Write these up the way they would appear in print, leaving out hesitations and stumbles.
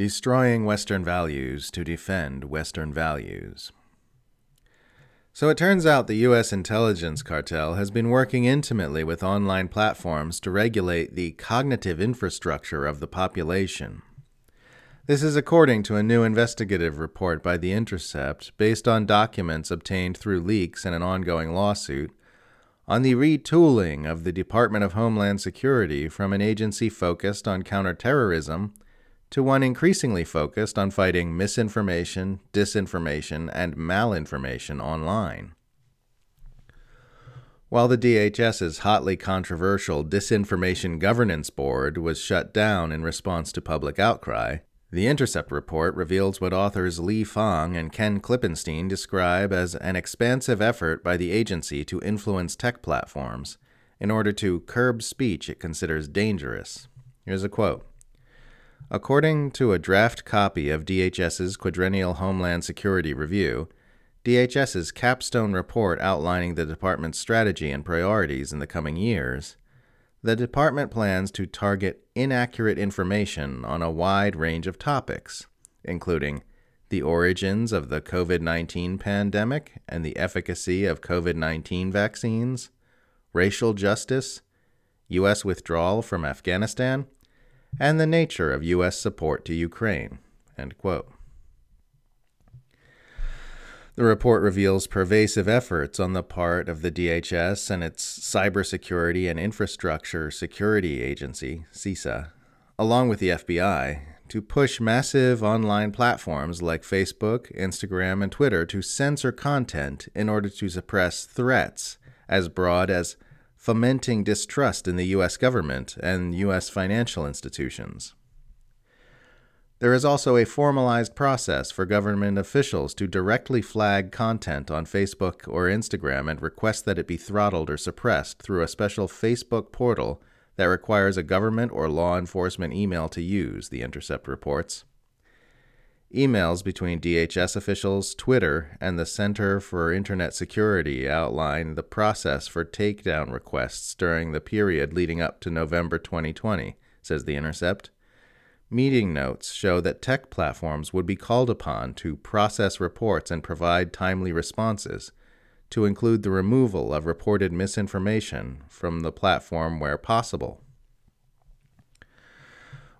Destroying Western Values to Defend Western Values. So it turns out the U.S. intelligence cartel has been working intimately with online platforms to regulate the cognitive infrastructure of the population. This is according to a new investigative report by The Intercept, based on documents obtained through leaks in an ongoing lawsuit, on the retooling of the Department of Homeland Security from an agency focused on counterterrorism to one increasingly focused on fighting misinformation, disinformation, and malinformation online. While the DHS's hotly controversial Disinformation Governance Board was shut down in response to public outcry, The Intercept report reveals what authors Lee Fang and Ken Klippenstein describe as an expansive effort by the agency to influence tech platforms in order to curb speech it considers dangerous. Here's a quote. According to a draft copy of DHS's Quadrennial Homeland Security Review, DHS's capstone report outlining the department's strategy and priorities in the coming years, the department plans to target inaccurate information on a wide range of topics, including the origins of the COVID-19 pandemic and the efficacy of COVID-19 vaccines, racial justice, U.S. withdrawal from Afghanistan, and the nature of U.S. support to Ukraine, end quote. The report reveals pervasive efforts on the part of the DHS and its Cybersecurity and Infrastructure Security Agency, CISA, along with the FBI, to push massive online platforms like Facebook, Instagram, and Twitter to censor content in order to suppress threats as broad as fomenting distrust in the U.S. government and U.S. financial institutions. There is also a formalized process for government officials to directly flag content on Facebook or Instagram and request that it be throttled or suppressed through a special Facebook portal that requires a government or law enforcement email to use, The Intercept reports. Emails between DHS officials, Twitter, and the Center for Internet Security outline the process for takedown requests during the period leading up to November 2020, says The Intercept. Meeting notes show that tech platforms would be called upon to process reports and provide timely responses, to include the removal of reported misinformation from the platform where possible.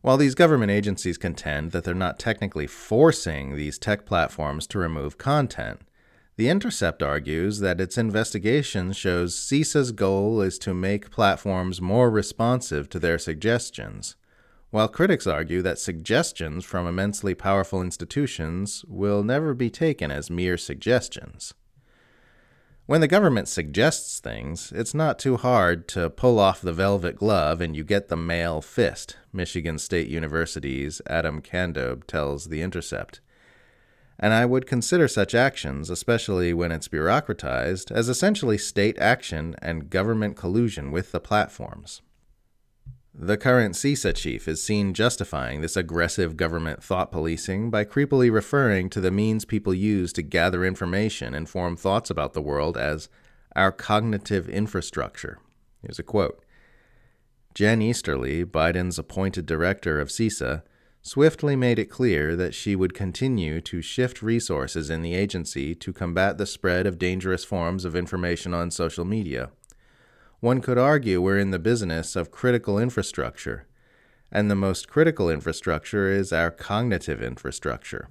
While these government agencies contend that they're not technically forcing these tech platforms to remove content, The Intercept argues that its investigation shows CISA's goal is to make platforms more responsive to their suggestions, while critics argue that suggestions from immensely powerful institutions will never be taken as mere suggestions. When the government suggests things, it's not too hard to pull off the velvet glove and you get the male fist, Michigan State University's Adam Kandobe tells The Intercept. And I would consider such actions, especially when it's bureaucratized, as essentially state action and government collusion with the platforms. The current CISA chief is seen justifying this aggressive government thought policing by creepily referring to the means people use to gather information and form thoughts about the world as our cognitive infrastructure. Here's a quote. Jen Easterly, Biden's appointed director of CISA, swiftly made it clear that she would continue to shift resources in the agency to combat the spread of dangerous forms of information on social media. One could argue we're in the business of critical infrastructure, and the most critical infrastructure is our cognitive infrastructure.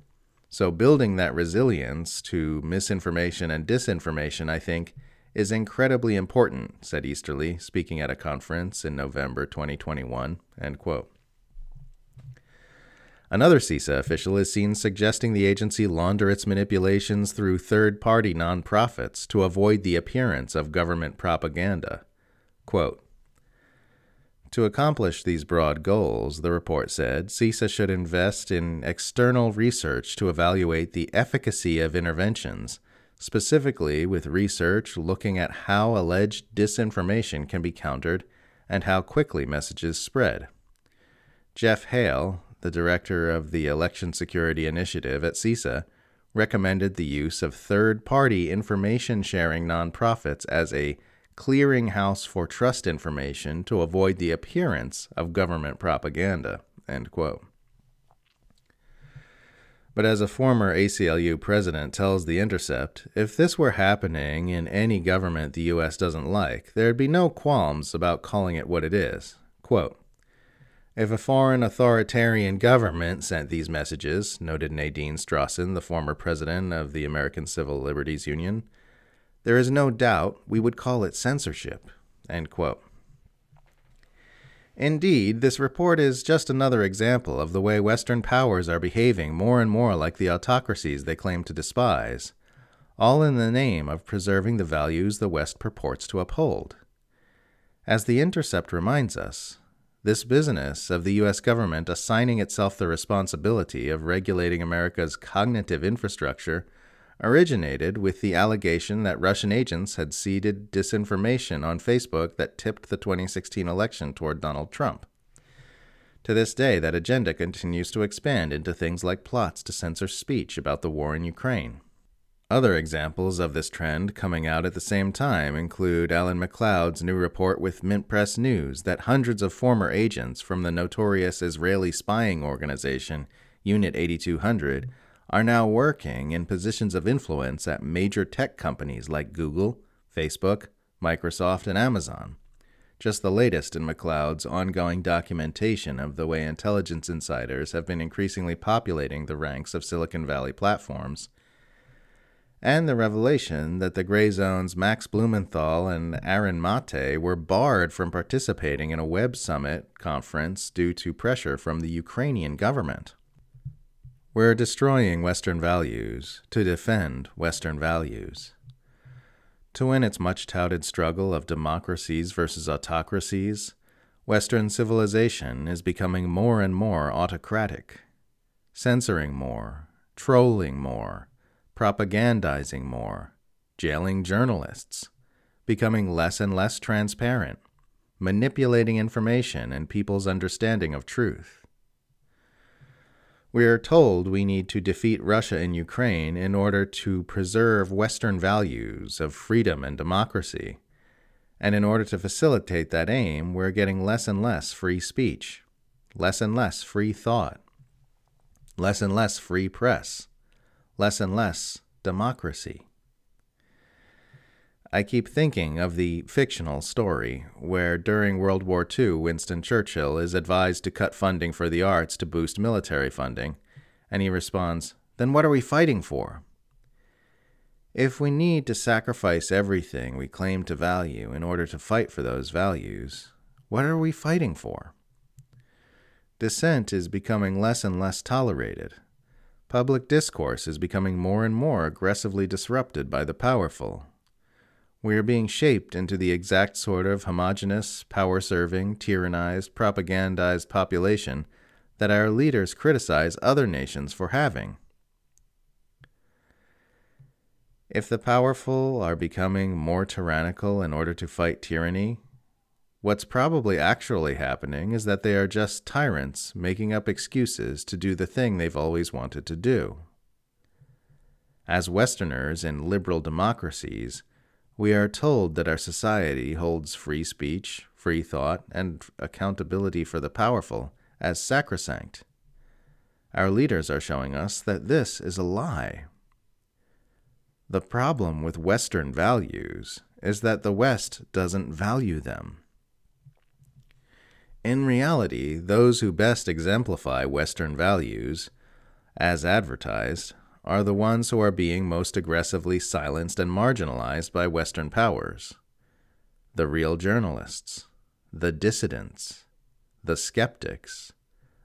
So building that resilience to misinformation and disinformation, I think, is incredibly important, said Easterly, speaking at a conference in November 2021, end quote. Another CISA official is seen suggesting the agency launder its manipulations through third-party nonprofits to avoid the appearance of government propaganda. Quote, to accomplish these broad goals, the report said, CISA should invest in external research to evaluate the efficacy of interventions, specifically with research looking at how alleged disinformation can be countered and how quickly messages spread. Jeff Hale, the director of the Election Security Initiative at CISA, recommended the use of third-party information-sharing nonprofits as a clearinghouse for trust information to avoid the appearance of government propaganda, end quote. But as a former ACLU president tells The Intercept, if this were happening in any government the U.S. doesn't like, there'd be no qualms about calling it what it is. Quote, if a foreign authoritarian government sent these messages, noted Nadine Strossen, the former president of the American Civil Liberties Union, there is no doubt we would call it censorship. End quote. Indeed, this report is just another example of the way Western powers are behaving more and more like the autocracies they claim to despise, all in the name of preserving the values the West purports to uphold. As The Intercept reminds us, this business of the U.S. government assigning itself the responsibility of regulating America's cognitive infrastructure originated with the allegation that Russian agents had seeded disinformation on Facebook that tipped the 2016 election toward Donald Trump. To this day, that agenda continues to expand into things like plots to censor speech about the war in Ukraine. Other examples of this trend coming out at the same time include Alan McLeod's new report with Mint Press News that hundreds of former agents from the notorious Israeli spying organization, Unit 8200, are now working in positions of influence at major tech companies like Google, Facebook, Microsoft, and Amazon. Just the latest in McLeod's ongoing documentation of the way intelligence insiders have been increasingly populating the ranks of Silicon Valley platforms, and the revelation that the Gray Zone's Max Blumenthal and Aaron Mate were barred from participating in a Web Summit conference due to pressure from the Ukrainian government. We're destroying Western values to defend Western values. To win its much-touted struggle of democracies versus autocracies, Western civilization is becoming more and more autocratic, censoring more, trolling more, propagandizing more, jailing journalists, becoming less and less transparent, manipulating information and people's understanding of truth. We are told we need to defeat Russia and Ukraine in order to preserve Western values of freedom and democracy. And in order to facilitate that aim, we're getting less and less free speech, less and less free thought, less and less free press, less and less democracy. I keep thinking of the fictional story where during World War II, Winston Churchill is advised to cut funding for the arts to boost military funding, and he responds, "Then what are we fighting for?" If we need to sacrifice everything we claim to value in order to fight for those values, what are we fighting for? Dissent is becoming less and less tolerated. Public discourse is becoming more and more aggressively disrupted by the powerful. We are being shaped into the exact sort of homogeneous, power-serving, tyrannized, propagandized population that our leaders criticize other nations for having. If the powerful are becoming more tyrannical in order to fight tyranny, what's probably actually happening is that they are just tyrants making up excuses to do the thing they've always wanted to do. As Westerners in liberal democracies, we are told that our society holds free speech, free thought, and accountability for the powerful as sacrosanct. Our leaders are showing us that this is a lie. The problem with Western values is that the West doesn't value them. In reality, those who best exemplify Western values, as advertised, are the ones who are being most aggressively silenced and marginalized by Western powers. The real journalists, the dissidents, the skeptics,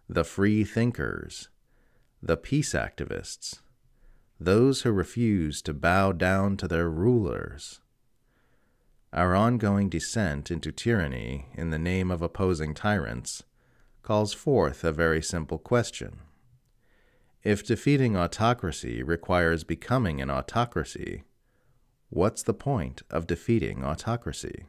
the free thinkers, the peace activists, those who refuse to bow down to their rulers. Our ongoing descent into tyranny in the name of opposing tyrants calls forth a very simple question. If defeating autocracy requires becoming an autocracy, what's the point of defeating autocracy?